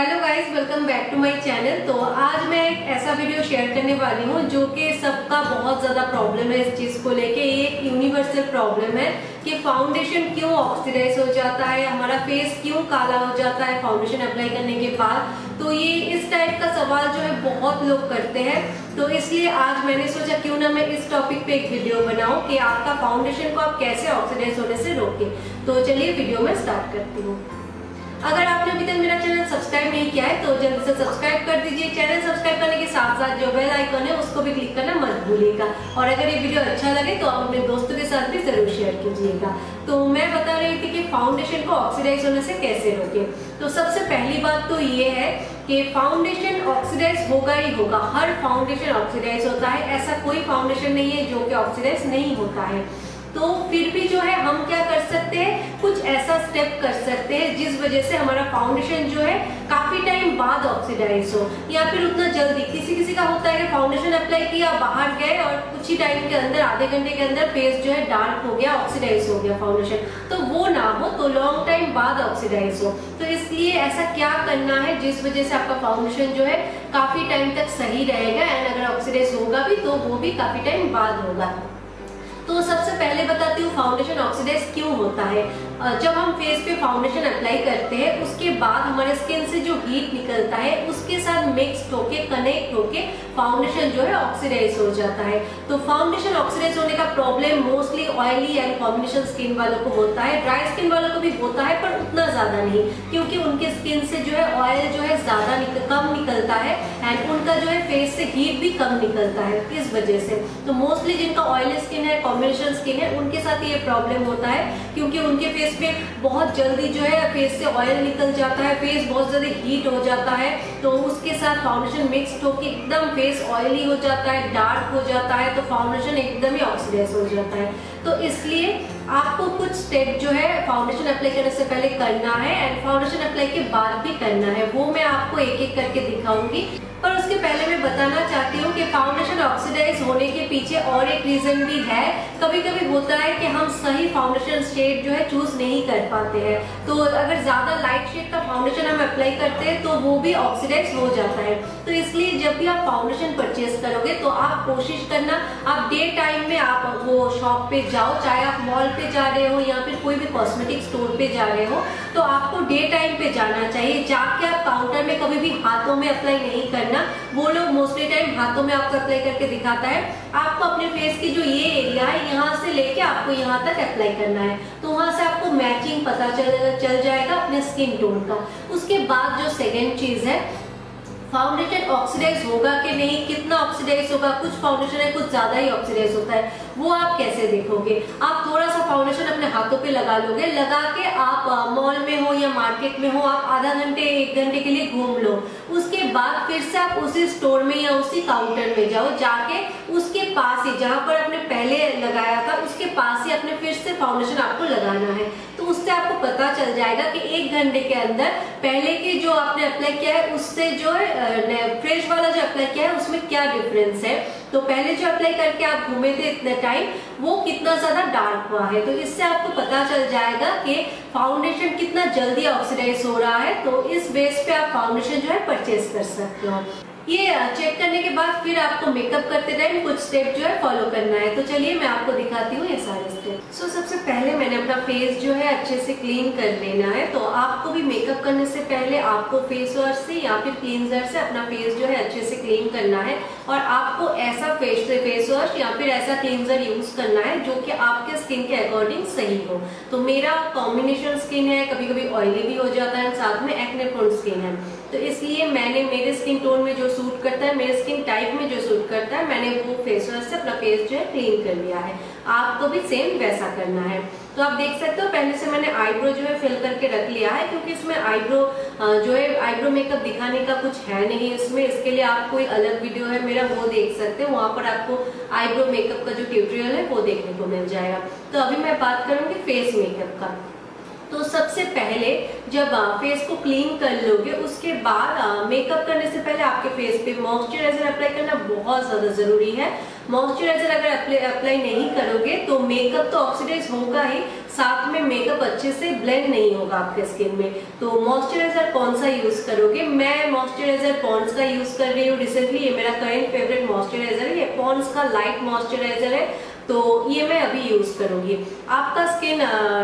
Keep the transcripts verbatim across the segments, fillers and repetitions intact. Hello guys, welcome back to my channel. तो आज मैं एक ऐसा वीडियो शेयर करने वाली हूँ जो कि सबका बहुत ज़्यादा प्रॉब्लम है इस चीज़ को लेके। ये एक यूनिवर्सल प्रॉब्लम है कि फाउंडेशन क्यों ऑक्सीडाइज हो जाता है, हमारा फेस क्यों काला हो जाता है फाउंडेशन अप्लाई करने के बाद। तो ये इस टाइप का सवाल जो है बहुत लोग करते हैं, तो इसलिए आज मैंने सोचा क्यों ना मैं इस टॉपिक पे एक वीडियो बनाऊँ कि आपका फाउंडेशन को आप कैसे ऑक्सीडाइज होने से रोकें। तो चलिए वीडियो में स्टार्ट करती हूँ। अगर आपने अभी तक मेरा चैनल सब्सक्राइब नहीं किया है तो जल्दी से सब्सक्राइब कर दीजिए। चैनल सब्सक्राइब करने के साथ साथ जो बेल आइकन है उसको भी क्लिक करना मत भूलिएगा। और अगर ये वीडियो अच्छा लगे तो आप अपने दोस्तों के साथ भी जरूर शेयर कीजिएगा। तो मैं बता रही थी कि फाउंडेशन को ऑक्सीडाइज होने से कैसे रोकें। तो सबसे पहली बात तो ये है कि फाउंडेशन ऑक्सीडाइज होगा ही होगा। हर फाउंडेशन ऑक्सीडाइज होता है, ऐसा कोई फाउंडेशन नहीं है जो कि ऑक्सीडाइज नहीं होता है। तो फिर भी जो है हम क्या कर सकते हैं, कुछ ऐसा स्टेप कर सकते हैं जिस वजह से हमारा फाउंडेशन जो है काफ़ी टाइम बाद ऑक्सीडाइज हो या फिर उतना जल्दी। किसी किसी का होता है कि फाउंडेशन अप्लाई किया, बाहर गए और कुछ ही टाइम के अंदर, आधे घंटे के अंदर फेस जो है डार्क हो गया, ऑक्सीडाइज हो गया फाउंडेशन। तो वो ना हो, तो लॉन्ग टाइम बाद ऑक्सीडाइज हो। तो इसलिए ऐसा क्या करना है जिस वजह से आपका फाउंडेशन जो है काफ़ी टाइम तक सही रहेगा एंड अगर ऑक्सीडाइज होगा भी तो वो भी काफ़ी टाइम बाद होगा। तो सबसे पहले बताती हूँ फाउंडेशन ऑक्सीडाइज क्यों होता है। जब हम फेस पे फाउंडेशन अप्लाई करते हैं उसके बाद हमारे स्किन से जो हीट निकलता है उसके साथ मिक्स होके कनेक्ट होके फाउंडेशन जो है ऑक्सीडाइज हो जाता है। तो फाउंडेशन ऑक्सीडाइज होने का problem mostly oily and combination skin वालों को होता है। ड्राई स्किन वालों को भी होता है पर उतना ज़्यादा नहीं, क्योंकि उनके स्किन से जो है ऑयल जो है ज़्यादा निकल, कम निकलता है एंड उनका जो है फेस से हीट भी कम निकलता है इस वजह से। तो मोस्टली जिनका ऑयली स्किन है, कॉम्बिनेशन स्किन है, उनके साथ ये प्रॉब्लम होता है क्योंकि उनके फेस में बहुत जल्दी जो है फेस से ऑयल निकल जाता है, फेस बहुत ज़्यादा हीट हो जाता है। तो उसके साथ फाउंडेशन मिक्स होकर एकदम फेस ऑयली हो जाता है, डार्क हो जाता है, तो फाउंडेशन एकदम ही ऑक्सीडाइज हो जाता है। तो इसलिए आपको कुछ स्टेप जो है फाउंडेशन अप्लाई करने से पहले करना है एंड फाउंडेशन अप्लाई के बाद भी करना है, वो मैं आपको एक एक करके दिखाऊंगी। पर उसके पहले मैं बताना चाहती हूँ कि फाउंडेशन ऑक्सीडाइज होने के पीछे और एक रीज़न भी है। कभी कभी होता है कि हम सही फाउंडेशन शेड जो है चूज़ नहीं कर पाते हैं, तो अगर ज़्यादा लाइट शेड का फाउंडेशन हम अप्लाई करते हैं तो वो भी ऑक्सीडाइज हो जाता है। तो इसलिए जब भी आप फाउंडेशन परचेज करोगे तो आप कोशिश करना, आप डे टाइम में आप वो शॉप पे जाओ, चाहे आप मॉल पे जा रहे हो या फिर कोई भी कॉस्मेटिक स्टोर पे जा रहे हो, तो आपको डे टाइम पे जाना चाहिए। जाके आप काउंटर में कभी भी हाथों में अप्लाई नहीं करना, वो लोग मोस्टली टाइम हाथों में आपको अप्लाई करके दिखाता है। आपको अपने फेस की जो ये एरिया है यहाँ से लेके आपको यहाँ तक अप्लाई करना है, तो वहाँ से आपको मैचिंग पता चल चल जाएगा अपने स्किन टोन का। उसके बाद जो सेकेंड चीज़ है, फाउंडेशन ऑक्सीडाइज होगा कि नहीं, कितना ऑक्सीडाइज होगा। कुछ फाउंडेशन है कुछ ज़्यादा ही ऑक्सीडाइज होता है, वो आप कैसे देखोगे। आप थोड़ा सा फाउंडेशन अपने हाथों पे लगा लोगे, लगा के आप मॉल में हो या मार्केट में हो, आप आधा घंटे एक घंटे के लिए घूम लो। उसके बाद फिर से आप उसी स्टोर में या उसी काउंटर में जाओ, जाके उसके पास ही जहाँ पर आपने पहले लगाया था उसके पास ही अपने फिर से फाउंडेशन आपको लगाना है। तो उससे आपको पता चल जाएगा कि एक घंटे के अंदर पहले के जो आपने अप्लाई किया है उससे जो है फ्रेश वाला जो अप्लाई किया है उसमें क्या डिफरेंस है। तो पहले जो अप्लाई करके आप घूमे थे इतने टाइम, वो कितना ज़्यादा डार्क हुआ है। तो इससे आपको पता चल जाएगा कि फाउंडेशन कितना जल्दी ऑक्सीडाइज हो रहा है। तो इस बेस पे आप फाउंडेशन जो है परचेज कर सकते हो। ये चेक करने के बाद फिर आपको मेकअप करते टाइम कुछ स्टेप जो है फॉलो करना है। तो चलिए मैं आपको दिखाती हूँ ये सारे स्टेप। सो सबसे पहले मैंने अपना फेस जो है अच्छे से क्लीन कर लेना है। तो आपको भी मेकअप करने से पहले आपको फेस वॉश से या फिर क्लींजर से अपना फेस जो है अच्छे से क्लीन करना है। और आपको ऐसा फेस से फेस वॉश या फिर ऐसा क्लींजर यूज करना है जो कि आपके स्किन के अकॉर्डिंग सही हो। तो मेरा कॉम्बिनेशन स्किन है, कभी कभी ऑयली भी हो जाता है, साथ में एक्ने प्रोन स्किन है। तो इसलिए मैंने मेरे स्किन टोन में जो सूट करता है, मेरे स्किन टाइप में जो सूट करता है, मैंने वो फेस वॉश से अपना फेस जो है क्लीन कर लिया है। आपको भी सेम वैसा करना है। तो आप देख सकते हो पहले से मैंने आईब्रो जो है फिल करके रख लिया है, क्योंकि इसमें आईब्रो जो है आईब्रो मेकअप दिखाने का कुछ है नहीं इसमें। इसके लिए आप कोई अलग वीडियो है मेरा वो देख सकते हो, वहाँ पर आपको आईब्रो मेकअप का जो ट्यूटोरियल है वो देखने को मिल जाएगा। तो अभी मैं बात करूँगी फेस मेकअप का। तो सबसे पहले जब फेस को क्लीन कर लोगे उसके बाद मेकअप करने से पहले आपके फेस पे मॉइस्चराइजर अप्लाई करना बहुत ज़्यादा ज़रूरी है। मॉइस्चराइजर अगर अप्लाई नहीं करोगे तो मेकअप तो ऑक्सीडाइज होगा ही, साथ में मेकअप अच्छे से ब्लेंड नहीं होगा आपके स्किन में। तो मॉइस्चराइजर कौन सा यूज करोगे? मैं मॉइस्चराइजर पॉन्ड्स का यूज कर रही हूँ रिसेंटली, ये मेरा करंट फेवरेट मॉइस्चराइजर है, ये पॉन्ड्स का लाइट मॉइस्चराइजर है, तो ये मैं अभी यूज करूंगी। आपका स्किन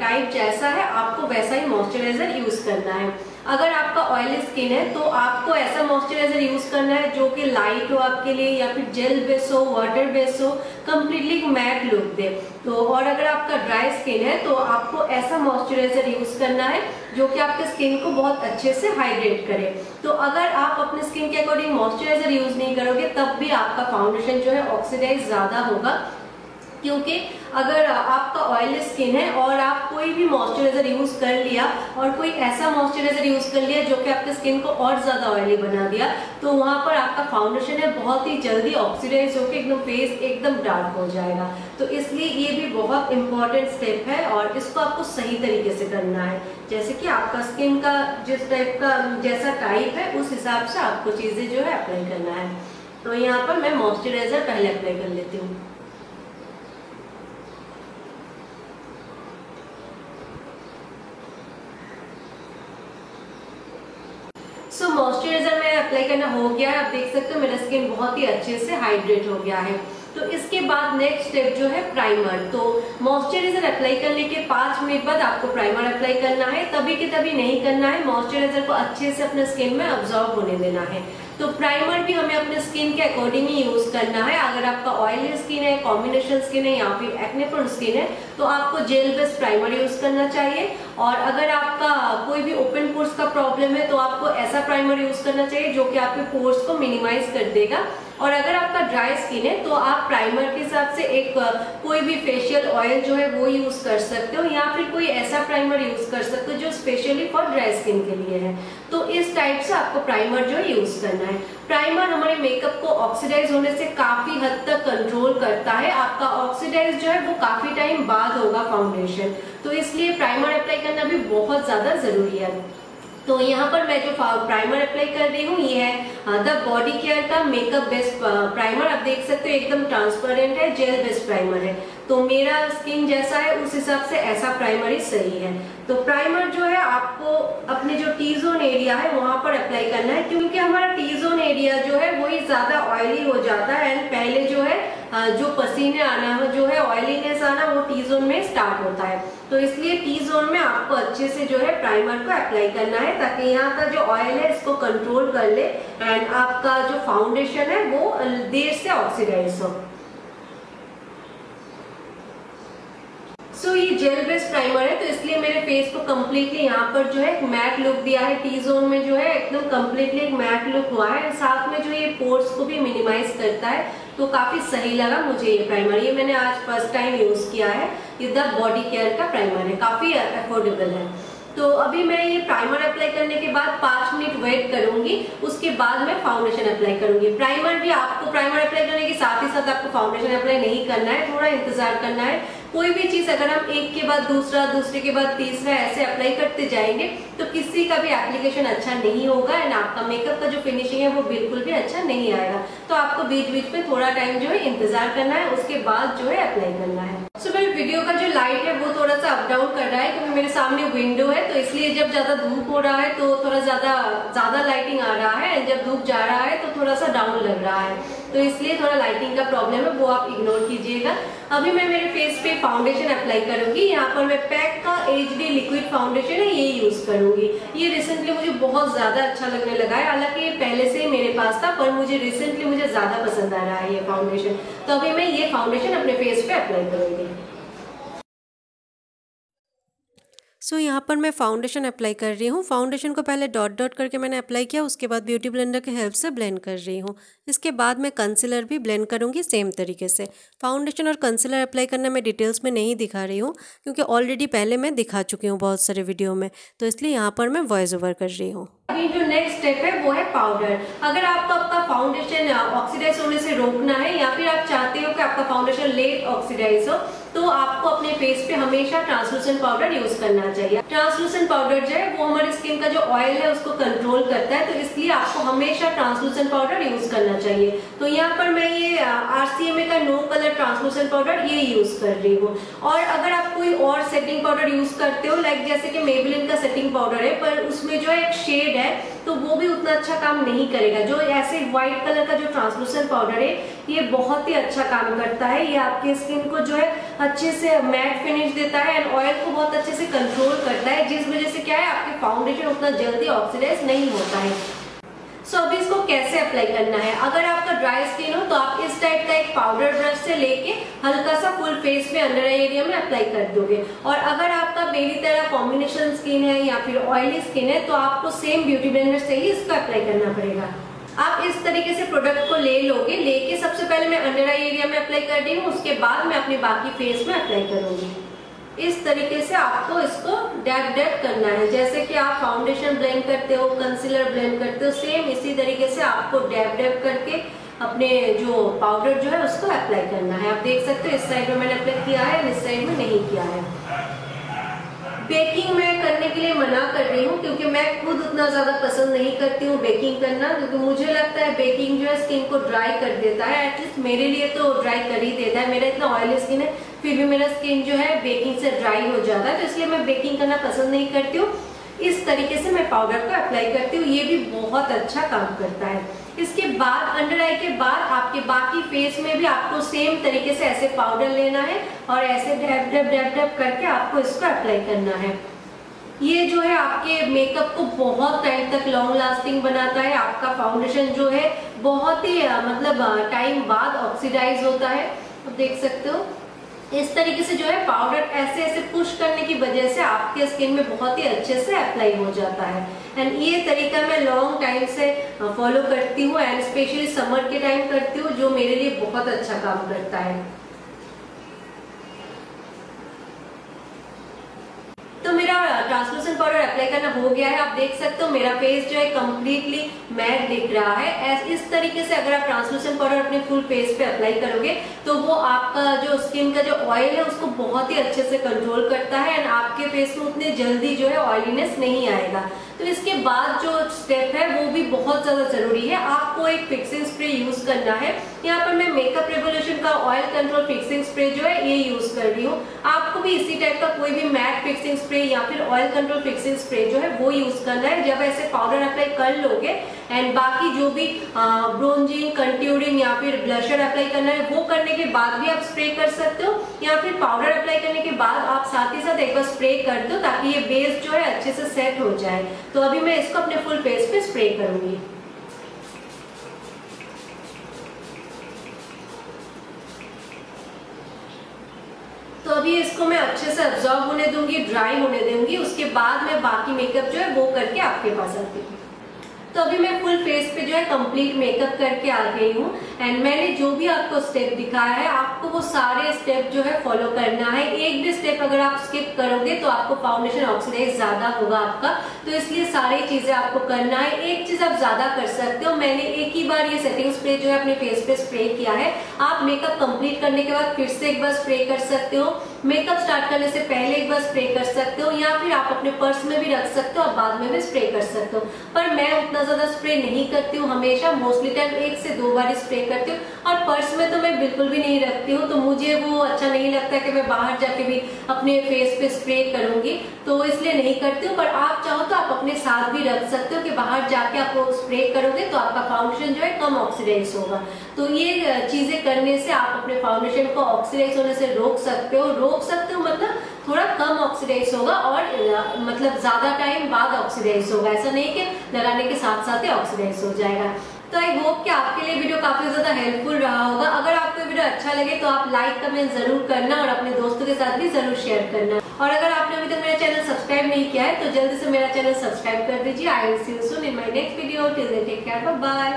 टाइप जैसा है आपको वैसा ही मॉइस्चराइजर यूज करना है। अगर आपका ऑयली स्किन है तो आपको ऐसा मॉइस्चराइजर यूज करना है जो कि लाइट हो आपके लिए, या फिर जेल बेस हो, वाटर बेस हो, कंप्लीटली मैट लुक दे। तो और अगर आपका ड्राई स्किन है तो आपको ऐसा मॉइस्चराइजर यूज करना है जो कि आपके स्किन को बहुत अच्छे से हाइड्रेट करे। तो अगर आप अपने स्किन के अकॉर्डिंग मॉइस्चराइजर यूज नहीं करोगे तब भी आपका फाउंडेशन जो है ऑक्सीडाइज ज्यादा होगा, क्योंकि अगर आपका ऑयली स्किन है और आप कोई भी मॉइस्चराइजर यूज कर लिया और कोई ऐसा मॉइस्चराइजर यूज कर लिया जो कि आपके स्किन को और ज्यादा ऑयली बना दिया, तो वहां पर आपका फाउंडेशन है बहुत ही जल्दी ऑक्सीडाइज होकर एकदम फेस एकदम डार्क हो जाएगा। तो इसलिए ये भी बहुत इंपॉर्टेंट स्टेप है और इसको आपको सही तरीके से करना है, जैसे कि आपका स्किन का जिस टाइप का जैसा टाइप है उस हिसाब से आपको चीजें जो है अप्लाई करना है। तो यहाँ पर मैं मॉइस्चराइजर पहले अप्लाई कर लेती हूँ। सो so, मॉइस्चराइजर में अप्लाई करना हो गया है, आप देख सकते हो मेरा स्किन बहुत ही अच्छे से हाइड्रेट हो गया है। तो इसके बाद नेक्स्ट स्टेप जो है प्राइमर। तो मॉइस्चराइजर अप्लाई करने के पाँच मिनट बाद आपको प्राइमर अप्लाई करना है, तभी के तभी नहीं करना है, मॉइस्चराइजर को अच्छे से अपने स्किन में अब्जॉर्ब होने देना है। तो प्राइमर भी हमें अपने स्किन के अकॉर्डिंग ही यूज करना है। अगर आपका ऑयली स्किन है, कॉम्बिनेशन स्किन है, या फिर एक्ने प्रोन स्किन है, तो आपको जेल बेस्ड प्राइमर यूज करना चाहिए। और अगर आपका कोई भी ओपन पोर्स का प्रॉब्लम है तो आपको ऐसा प्राइमर यूज करना चाहिए जो कि आपके पोर्स को मिनिमाइज कर देगा। और अगर आपका ड्राई स्किन है तो आप प्राइमर के हिसाब से एक कोई भी फेशियल ऑयल जो है वो यूज कर सकते हो, या फिर कोई ऐसा प्राइमर यूज कर सकते हो जो स्पेशली फॉर ड्राई स्किन के लिए है। तो इस टाइप से आपको प्राइमर जो है यूज करना है। प्राइमर हमारे मेकअप को ऑक्सीडाइज होने से काफी हद तक कंट्रोल करता है। आपका ऑक्सीडाइज जो है वो काफी टाइम बाद होगा फाउंडेशन, तो इसलिए प्राइमर अप्लाई करना भी बहुत ज्यादा जरूरी है। तो यहाँ पर मैं जो प्राइमर अप्लाई कर रही हूँ ये है द बॉडी केयर का मेकअप बेस्ड प्राइमर। आप देख सकते हो एकदम ट्रांसपेरेंट है, जेल बेस्ड प्राइमर है। तो मेरा स्किन जैसा है उस हिसाब से ऐसा प्राइमर ही सही है। तो प्राइमर जो है आपको अपने जो टी जोन एरिया है वहाँ पर अप्लाई करना है, क्योंकि हमारा टी जोन एरिया जो है वही ज्यादा ऑयली हो जाता है। एंड पहले जो है जो पसीने आना हो, जो है ऑयलीनेस आना, वो टी जोन में स्टार्ट होता है। तो इसलिए टी जोन में आपको अच्छे से जो है प्राइमर को अप्लाई करना है, ताकि यहाँ का जो ऑयल है इसको कंट्रोल कर ले एंड आपका जो फाउंडेशन है वो देर से ऑक्सीडाइज हो। सो so, ये जेल बेस्ड प्राइमर है, तो इसलिए मेरे फेस को कम्प्लीटली यहाँ पर जो है एक मैट लुक दिया है। टी जोन में जो है एकदम कम्प्लीटली एक मैट लुक हुआ है, साथ में जो ये पोर्स को भी मिनिमाइज करता है। तो काफी सही लगा मुझे ये प्राइमर, ये मैंने आज फर्स्ट टाइम यूज किया है। ये द बॉडी केयर का प्राइमर है, काफी अफोर्डेबल है। तो अभी मैं ये प्राइमर अप्लाई करने के बाद पाँच मिनट वेट करूंगी, उसके बाद मैं फाउंडेशन अप्लाई करूंगी। प्राइमर भी आपको प्राइमर अप्लाई करने के साथ ही साथ आपको फाउंडेशन अप्लाई नहीं करना है, थोड़ा इंतजार करना है। कोई भी चीज अगर हम एक के बाद दूसरा, दूसरे के बाद तीसरा ऐसे अप्लाई करते जाएंगे तो किसी का भी एप्लीकेशन अच्छा नहीं होगा एंड आपका मेकअप का जो फिनिशिंग है वो बिल्कुल भी अच्छा नहीं आएगा। तो आपको बीच बीच में थोड़ा टाइम जो है इंतजार करना है, उसके बाद जो है अप्लाई करना है। सो so, मेरे वीडियो का जो लाइट है वो थोड़ा सा अप डाउन कर रहा है, क्योंकि मेरे सामने विंडो है, तो इसलिए जब ज्यादा धूप हो रहा है तो थोड़ा ज्यादा ज्यादा लाइटिंग आ रहा है, जब धूप जा रहा है तो थोड़ा सा डाउन लग रहा है। तो इसलिए थोड़ा लाइटिंग का प्रॉब्लम है, वो आप इग्नोर कीजिएगा। अभी मैं मेरे फेस पे फाउंडेशन अप्लाई करूंगी। यहाँ पर मैं पैक का एच डी लिक्विड फाउंडेशन है, ये यूज करूंगी। ये रिसेंटली मुझे बहुत ज्यादा अच्छा लगने लगा है, हालांकि ये पहले से ही मेरे पास था, पर मुझे रिसेंटली मुझे ज्यादा पसंद आ रहा है ये फाउंडेशन। तो अभी मैं ये फाउंडेशन अपने फेस पे अप्लाई करूंगी। सो so, यहाँ पर मैं फाउंडेशन अप्लाई कर रही हूँ। फाउंडेशन को पहले डॉट डॉट करके मैंने अप्लाई किया, उसके बाद ब्यूटी ब्लेंडर के हेल्प से ब्लेंड कर रही हूँ। इसके बाद मैं कंसीलर भी ब्लेंड करूँगी सेम तरीके से। फाउंडेशन और कंसीलर अप्लाई करना मैं डिटेल्स में नहीं दिखा रही हूँ, क्योंकि ऑलरेडी पहले मैं दिखा चुकी हूँ बहुत सारे वीडियो में, तो इसलिए यहाँ पर मैं वॉइस ओवर कर रही हूँ। जो नेक्स्ट स्टेप है वो है पाउडर। अगर आपको आपका फाउंडेशन ऑक्सीडाइज होने से रोकना है या फिर आप चाहते हो कि आपका फाउंडेशन लेट ऑक्सीडाइज हो, तो आपको अपने फेस पे हमेशा ट्रांसलूसेंट पाउडर यूज करना चाहिए। ट्रांसलूसेंट पाउडर जो है वो हमारे स्किन का जो ऑयल है उसको कंट्रोल करता है, तो इसलिए आपको हमेशा ट्रांसलूसेंट पाउडर यूज करना चाहिए। तो यहाँ पर मैं ये आरसीएमए का नो कलर ट्रांसलूसेंट पाउडर ये यूज कर रही हूँ। और अगर आप कोई और सेटिंग पाउडर यूज करते हो, लाइक जैसे कि मेबेलिन का सेटिंग पाउडर है पर उसमें जो एक शेड है तो वो भी उतना अच्छा काम नहीं करेगा। जो ऐसे व्हाइट कलर का जो ट्रांसलूसेंट पाउडर है ये बहुत ही अच्छा काम करता है। ये आपके स्किन को जो है अच्छे से मैट फिनिश देता है एंड ऑयल को बहुत अच्छे से कंट्रोल करता है, जिस वजह से क्या है आपके फाउंडेशन उतना जल्दी ऑक्सीडाइज नहीं होता है। सो so, अभी इसको कैसे अप्लाई करना है। अगर आपका ड्राई स्किन हो तो आप इस टाइप का एक पाउडर ब्रश से लेके हल्का सा फुल फेस पे अंडर आई एरिया में अप्लाई कर दोगे। और अगर आपका मेरी तरह कॉम्बिनेशन स्किन है या फिर ऑयली स्किन है तो आपको सेम ब्यूटी ब्लेंडर से ही इसको अप्लाई करना पड़ेगा। आप इस तरीके से प्रोडक्ट को ले लोगे। लेके सबसे पहले मैं अंडर आई एरिया में अप्लाई कर रही हूँ, उसके बाद मैं अपने बाकी फेस में अप्लाई करूंगी। इस तरीके से आपको इसको डैब डैब करना है। जैसे कि आप फाउंडेशन ब्लेंड करते हो, कंसीलर ब्लेंड करते हो, सेम इसी तरीके से आपको डैब डैब करके अपने जो पाउडर जो है उसको अप्लाई करना है। आप देख सकते हो इस साइड में मैंने अप्लाई किया है, इस साइड में नहीं किया है। बेकिंग मैं करने के लिए मना कर रही हूँ क्योंकि मैं खुद उतना ज्यादा पसंद नहीं करती हूँ बेकिंग करना, क्योंकि मुझे लगता है बेकिंग जो है स्किन को ड्राई कर देता है। एटलीस्ट मेरे लिए तो ड्राई कर ही देता है। मेरा इतना ऑयली स्किन है फिर भी मेरा स्किन जो है बेकिंग से ड्राई हो जाता है, तो इसलिए मैं बेकिंग करना पसंद नहीं करती हूँ। इस तरीके से मैं पाउडर को अप्लाई करती हूँ, ये भी बहुत अच्छा काम करता है। इसके बाद अंडर आई के बाद आपके बाकी फेस में भी आपको सेम तरीके से ऐसे पाउडर लेना है और ऐसे डैब डैब डैब डैब करके आपको इसको अप्लाई करना है। ये जो है आपके मेकअप को बहुत टाइम तक लॉन्ग लास्टिंग बनाता है। आपका फाउंडेशन जो है बहुत ही मतलब टाइम बाद ऑक्सीडाइज होता है। आप देख सकते हो इस तरीके से जो है पाउडर ऐसे ऐसे पुश करने की वजह से आपके स्किन में बहुत ही अच्छे से अप्लाई हो जाता है। एंड ये तरीका मैं लॉन्ग टाइम से फॉलो करती हूँ एंड स्पेशली समर के टाइम करती हूँ, जो मेरे लिए बहुत अच्छा काम करता है। तो मेरा ट्रांसलूसेंट पाउडर अप्लाई करना हो गया है। आप देख सकते हो मेरा फेस जो है कम्प्लीटली मैट दिख रहा है। इस तरीके से अगर आप ट्रांसलूसेंट पाउडर अपने फुल फेस पे अप्लाई करोगे तो वो आपका जो स्किन का जो ऑयल है उसको बहुत ही अच्छे से कंट्रोल करता है एंड आपके फेस में उतने जल्दी जो है ऑयलीनेस नहीं आएगा। तो इसके बाद जो स्टेप है वो भी बहुत ज़्यादा ज़रूरी है। आपको एक फिक्सिंग स्प्रे यूज़ करना है। यहाँ पर मैं मेकअप रेवोल्यूशन का ऑयल कंट्रोल फिक्सिंग स्प्रे जो है ये यूज़ कर रही हूँ। आपको भी इसी टाइप का कोई भी मैट फिक्सिंग स्प्रे या फिर ऑयल कंट्रोल फिक्सिंग स्प्रे जो है वो यूज़ करना है। जब ऐसे पाउडर अप्लाई कर लोगे एंड बाकी जो भी ब्रोंजिंग, कंट्यूरिंग या फिर ब्लशर अप्लाई करना है वो करने के बाद भी आप स्प्रे कर सकते हो, या फिर पाउडर अप्लाई करने के बाद आप साथ ही साथ एक बार स्प्रे कर दो ताकि ये बेस जो है अच्छे से सेट हो जाए। तो अभी मैं इसको अपने फुल फेस पे स्प्रे करूंगी। तो अभी इसको मैं अच्छे से अब्जॉर्ब होने दूंगी, ड्राई होने दूंगी, उसके बाद मैं बाकी मेकअप जो है वो करके आपके पास आती हूँ। तो अभी मैं फुल फेस पे जो है कंप्लीट मेकअप करके आ गई हूँ एंड मैंने जो भी आपको स्टेप दिखाया है आपको वो सारे स्टेप जो है फॉलो करना है। एक भी स्टेप अगर आप स्किप करोगे तो आपको फाउंडेशन ऑक्सीडाइज ज्यादा होगा आपका, तो इसलिए सारी चीजें आपको करना है। एक चीज आप ज्यादा कर सकते हो, मैंने एक ही बार ये सेटिंग स्प्रे जो है अपने फेस पे स्प्रे किया है। आप मेकअप कंप्लीट करने के बाद फिर से एक बार स्प्रे कर सकते हो, मेकअप स्टार्ट करने से पहले एक बार स्प्रे कर सकते हो, या फिर आप अपने पर्स में भी रख सकते हो और बाद में भी स्प्रे कर सकते हो। पर मैं उतना ज्यादा स्प्रे नहीं करती हूँ, हमेशा मोस्टली टाइम एक से दो बार स्प्रे करती हूँ। और पर्स में तो मैं बिल्कुल भी नहीं रखती हूँ, तो मुझे वो अच्छा नहीं लगता कि मैं बाहर जाके भी अपने फेस पे स्प्रे करूंगी, तो इसलिए नहीं करती हूँ। पर आप चाहो तो आप अपने साथ भी रख सकते हो कि बाहर जाके आप वो स्प्रे करोगे तो आपका फाउंडेशन जो है कम ऑक्सीडाइज होगा। तो ये चीजें करने से आप अपने फाउंडेशन को ऑक्सीडाइज होने से रोक सकते हो। रोक सकते हो मतलब थोड़ा कम ऑक्सीडाइज होगा और मतलब ज्यादा टाइम बाद ऑक्सीडाइज होगा, ऐसा नहीं कि लगाने के साथ साथ ही ऑक्सीडाइज हो जाएगा। तो आई होप कि आपके लिए वीडियो काफी ज्यादा हेल्पफुल रहा होगा। अगर आपको वीडियो अच्छा लगे तो आप लाइक कमेंट जरूर करना और अपने दोस्तों के साथ भी जरूर शेयर करना। और अगर आपने अभी तक मेरा चैनल सब्सक्राइब नहीं किया है तो जल्दी से मेरा चैनल सब्सक्राइब कर दीजिए। I will see you soon in my next video. Till then take care, bye bye.